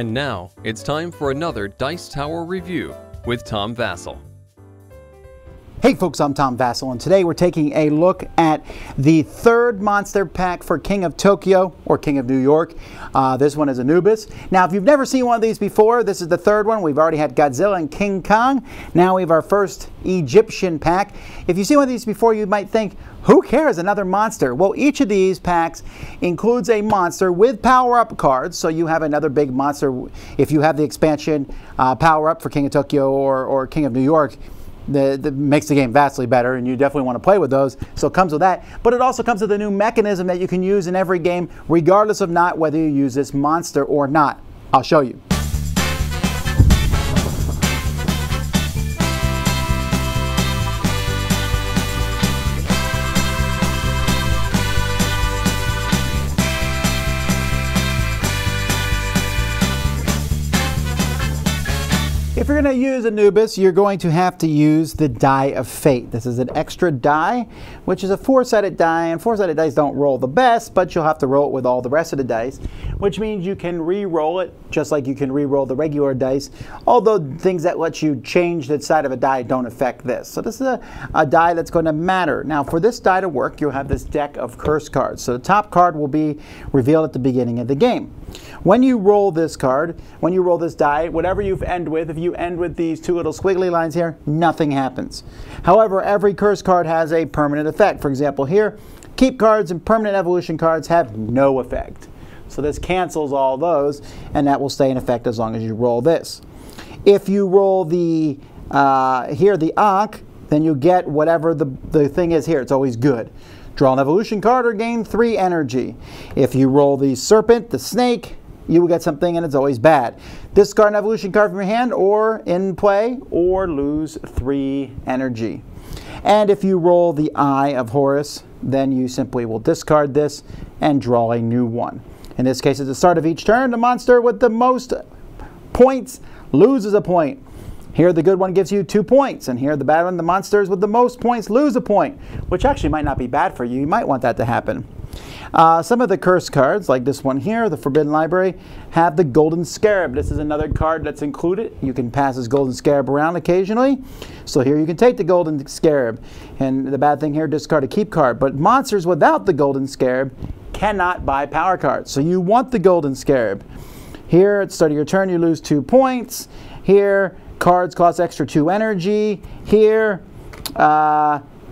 And now, it's time for another Dice Tower review with Tom Vasel. Hey folks, I'm Tom Vasel, and today we're taking a look at the third monster pack for King of Tokyo, or King of New York. This one is Anubis. Now, if you've never seen one of these before, this is the third one. We've already had Godzilla and King Kong. Now we have our first Egyptian pack. If you've seen one of these before, you might think, who cares, another monster? Well, each of these packs includes a monster with power-up cards, so you have another big monster. If you have the expansion power-up for King of Tokyo or King of New York, that makes the game vastly better, and you definitely want to play with those, so it comes with that. But it also comes with a new mechanism that you can use in every game, regardless of whether you use this monster or not. I'll show you. If you're going to use Anubis, you're going to have to use the Die of Fate. This is an extra die, which is a four-sided die, and four-sided dice don't roll the best, but you'll have to roll it with all the rest of the dice, which means you can re-roll it, just like you can re-roll the regular dice, although things that let you change the side of a die don't affect this. So this is a die that's going to matter. Now, for this die to work, you'll have this deck of curse cards. So the top card will be revealed at the beginning of the game. When you roll this card, when you roll this die, whatever you end with, if you end with these two little squiggly lines here, nothing happens. However, every curse card has a permanent effect. For example, here, keep cards and permanent evolution cards have no effect. So this cancels all those, and that will stay in effect as long as you roll this. If you roll the, here, the Ankh, then you get whatever the thing is here. It's always good. Draw an evolution card or gain 3 energy. If you roll the serpent, the snake, you will get something, and it's always bad. Discard an evolution card from your hand or in play, or lose 3 energy. And if you roll the Eye of Horus, then you simply will discard this and draw a new one. In this case, at the start of each turn, the monster with the most points loses a point. Here the good one gives you 2 points, and here the bad one, the monsters with the most points lose a point, which actually might not be bad for you. You might want that to happen. Some of the curse cards, like this one here, the Forbidden Library, have the Golden Scarab. This is another card that's included. You can pass this Golden Scarab around occasionally. So here you can take the Golden Scarab. And the bad thing here, discard a keep card. But monsters without the Golden Scarab cannot buy power cards. So you want the Golden Scarab. Here, at the start of your turn, you lose 2 points. Here, cards cost extra 2 energy. Here,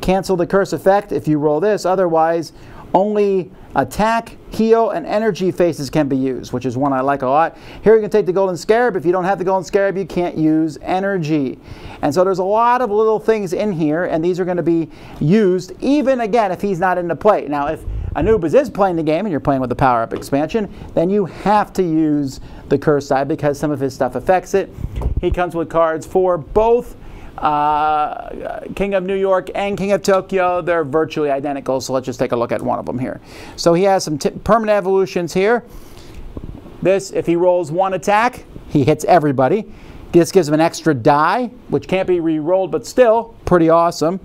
cancel the curse effect if you roll this. Otherwise, only attack, heal, and energy phases can be used, which is one I like a lot. Here you can take the Golden Scarab. If you don't have the Golden Scarab, you can't use energy. And so there's a lot of little things in here, and these are going to be used even, again, if he's not into play. Now, if Anubis is playing the game and you're playing with the power-up expansion, then you have to use the curse side because some of his stuff affects it. He comes with cards for both King of New York and King of Tokyo. They're virtually identical, so let's just take a look at one of them here. So he has some permanent evolutions here. This, if he rolls 1 attack, he hits everybody. This gives him an extra die, which can't be re-rolled, but still pretty awesome.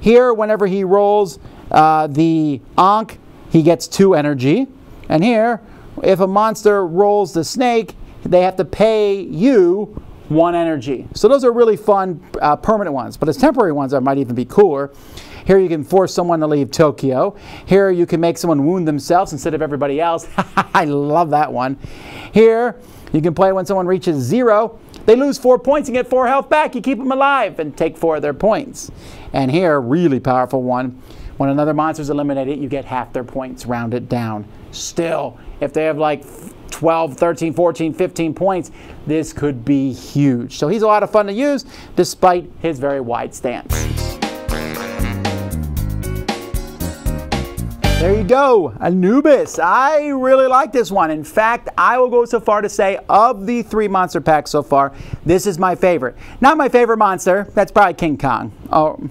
Here, whenever he rolls the Ankh, he gets 2 energy. And here, if a monster rolls the snake, they have to pay you 1 energy. So those are really fun permanent ones, but as temporary ones that might even be cooler. Here you can force someone to leave Tokyo. Here you can make someone wound themselves instead of everybody else. I love that one. Here you can play when someone reaches 0. They lose 4 points and get 4 health back. You keep them alive and take 4 of their points. And here, really powerful one. When another monster's eliminated, you get half their points rounded down. Still, if they have like 12, 13, 14, 15 points, this could be huge. So he's a lot of fun to use, despite his very wide stance. There you go, Anubis. I really like this one. In fact, I will go so far to say, of the 3 monster packs so far, this is my favorite. Not my favorite monster, that's probably King Kong,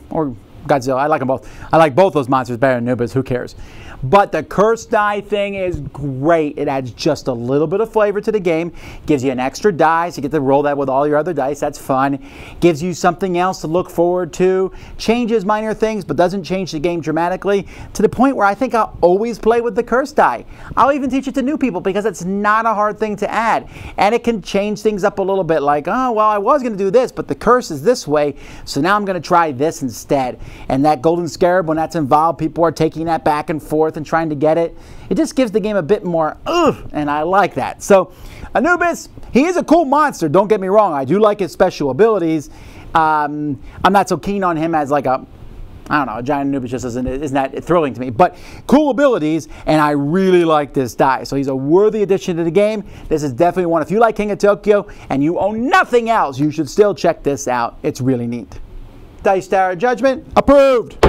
or Godzilla. I like them both. I like both those monsters better than Anubis. Who cares? But the cursed die thing is great. It adds just a little bit of flavor to the game. Gives you an extra die, so you get to roll that with all your other dice. That's fun. Gives you something else to look forward to. Changes minor things, but doesn't change the game dramatically, to the point where I think I'll always play with the cursed die. I'll even teach it to new people because it's not a hard thing to add. And it can change things up a little bit, like, oh, well, I was going to do this, but the curse is this way, so now I'm going to try this instead. And that golden scarab, when that's involved, people are taking that back and forth and trying to get it. It just gives the game a bit more, and I like that. So Anubis, he is a cool monster, don't get me wrong. I do like his special abilities. I'm not so keen on him as like a, I don't know, a giant Anubis just isn't that thrilling to me. But cool abilities, and I really like this die. So he's a worthy addition to the game. This is definitely one. If you like King of Tokyo and you own nothing else, you should still check this out. It's really neat. Dice Tower Judgment, approved.